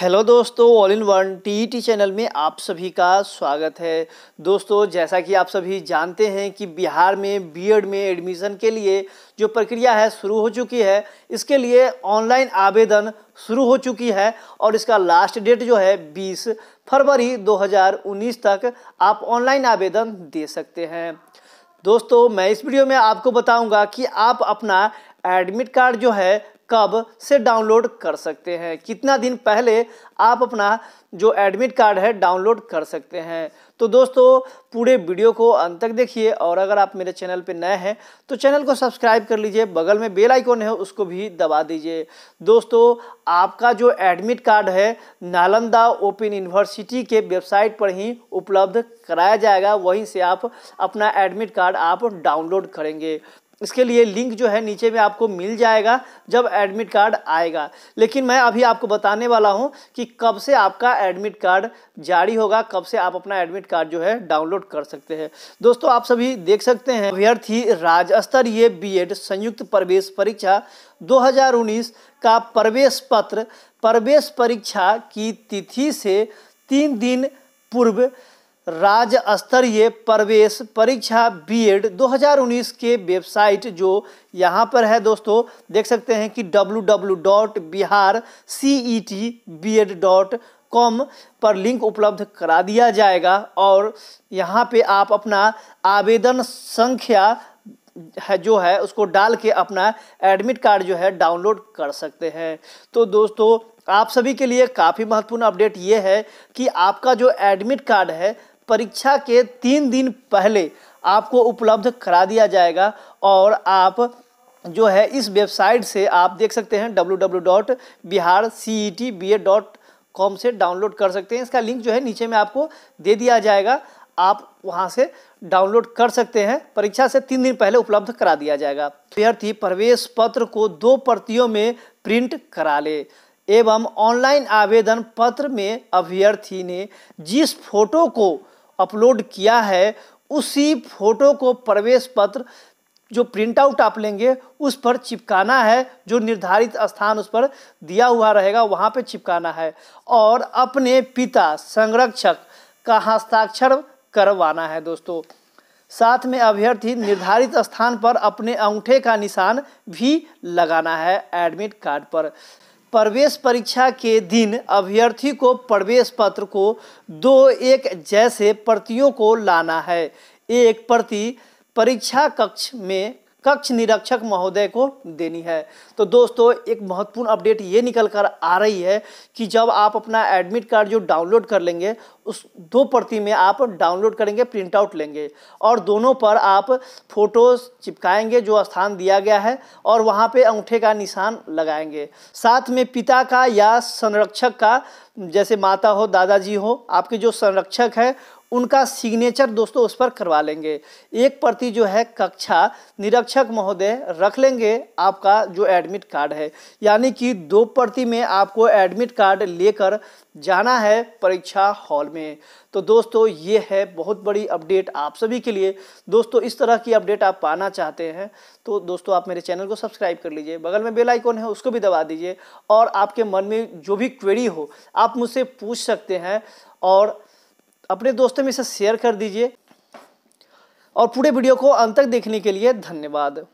Hello दोस्तों, all in one TT channel में आप सभी का स्वागत है। दोस्तों, जैसा कि आप सभी जानते हैं कि बिहार में बीएड में एडमिशन के लिए जो प्रक्रिया है शुरू हो चुकी है। इसके लिए ऑनलाइन आवेदन शुरू हो चुकी है और इसका लास्ट डेट जो है 20 फरवरी 2019 तक आप ऑनलाइन आवेदन दे सकते हैं। दोस्तों, मैं इस वीडियो में आपको बताऊँगा कि आप अपना एडमिट कार्ड जो है कब से डाउनलोड कर सकते हैं, कितना दिन पहले आप अपना जो एडमिट कार्ड है डाउनलोड कर सकते हैं। तो दोस्तों, पूरे वीडियो को अंत तक देखिए और अगर आप मेरे चैनल पर नए हैं तो चैनल को सब्सक्राइब कर लीजिए, बगल में बेल आइकॉन है उसको भी दबा दीजिए। दोस्तों, आपका जो एडमिट कार्ड है नालंदा ओपन यूनिवर्सिटी के वेबसाइट पर ही उपलब्ध कराया जाएगा, वहीं से आप अपना एडमिट कार्ड आप डाउनलोड करेंगे। इसके लिए लिंक जो है नीचे में आपको मिल जाएगा जब एडमिट कार्ड आएगा, लेकिन मैं अभी आपको बताने वाला हूं कि कब से आपका एडमिट कार्ड जारी होगा, कब से आप अपना एडमिट कार्ड जो है डाउनलोड कर सकते हैं। दोस्तों, आप सभी देख सकते हैं अभ्यर्थी राज्य स्तरीय बीएड संयुक्त प्रवेश परीक्षा 2019 का प्रवेश पत्र प्रवेश परीक्षा की तिथि से 3 दिन पूर्व राज्य स्तरीय प्रवेश परीक्षा बीएड 2019 के वेबसाइट जो यहाँ पर है दोस्तों, देख सकते हैं कि www.biharcetbed.com पर लिंक उपलब्ध करा दिया जाएगा और यहाँ पे आप अपना आवेदन संख्या है जो है उसको डाल के अपना एडमिट कार्ड जो है डाउनलोड कर सकते हैं। तो दोस्तों, आप सभी के लिए काफ़ी महत्वपूर्ण अपडेट ये है कि आपका जो एडमिट कार्ड है परीक्षा के 3 दिन पहले आपको उपलब्ध करा दिया जाएगा और आप जो है इस वेबसाइट से आप देख सकते हैं www.biharcetbed.com से डाउनलोड कर सकते हैं। इसका लिंक जो है नीचे में आपको दे दिया जाएगा, आप वहां से डाउनलोड कर सकते हैं। परीक्षा से 3 दिन पहले उपलब्ध करा दिया जाएगा। अभ्यर्थी प्रवेश पत्र को 2 प्रतियों में प्रिंट करा ले एवं ऑनलाइन आवेदन पत्र में अभ्यर्थी ने जिस फोटो को अपलोड किया है उसी फोटो को प्रवेश पत्र जो प्रिंट आउट आप लेंगे उस पर चिपकाना है, जो निर्धारित स्थान उस पर दिया हुआ रहेगा वहाँ पे चिपकाना है और अपने पिता संरक्षक का हस्ताक्षर करवाना है। दोस्तों, साथ में अभ्यर्थी निर्धारित स्थान पर अपने अंगूठे का निशान भी लगाना है एडमिट कार्ड पर। प्रवेश परीक्षा के दिन अभ्यर्थी को प्रवेश पत्र को 2 एक जैसे प्रतियों को लाना है। 1 प्रति परीक्षा कक्ष में कक्ष निरीक्षक महोदय को देनी है। तो दोस्तों, एक महत्वपूर्ण अपडेट ये निकल कर आ रही है कि जब आप अपना एडमिट कार्ड जो डाउनलोड कर लेंगे उस 2 प्रति में आप डाउनलोड करेंगे, प्रिंट आउट लेंगे और दोनों पर आप फोटोज चिपकाएंगे जो स्थान दिया गया है और वहाँ पे अंगूठे का निशान लगाएंगे। साथ में पिता का या संरक्षक का, जैसे माता हो, दादाजी हो, आपके जो संरक्षक है उनका सिग्नेचर दोस्तों उस पर करवा लेंगे। 1 प्रति जो है कक्षा निरीक्षक महोदय रख लेंगे आपका जो एडमिट कार्ड है, यानी कि 2 प्रति में आपको एडमिट कार्ड लेकर जाना है परीक्षा हॉल में। तो दोस्तों, ये है बहुत बड़ी अपडेट आप सभी के लिए। दोस्तों, इस तरह की अपडेट आप पाना चाहते हैं तो दोस्तों आप मेरे चैनल को सब्सक्राइब कर लीजिए, बगल में बेल आइकॉन है उसको भी दबा दीजिए और आपके मन में जो भी क्वेरी हो आप मुझसे पूछ सकते हैं और अपने दोस्तों में इसे शेयर कर दीजिए और पूरे वीडियो को अंत तक देखने के लिए धन्यवाद।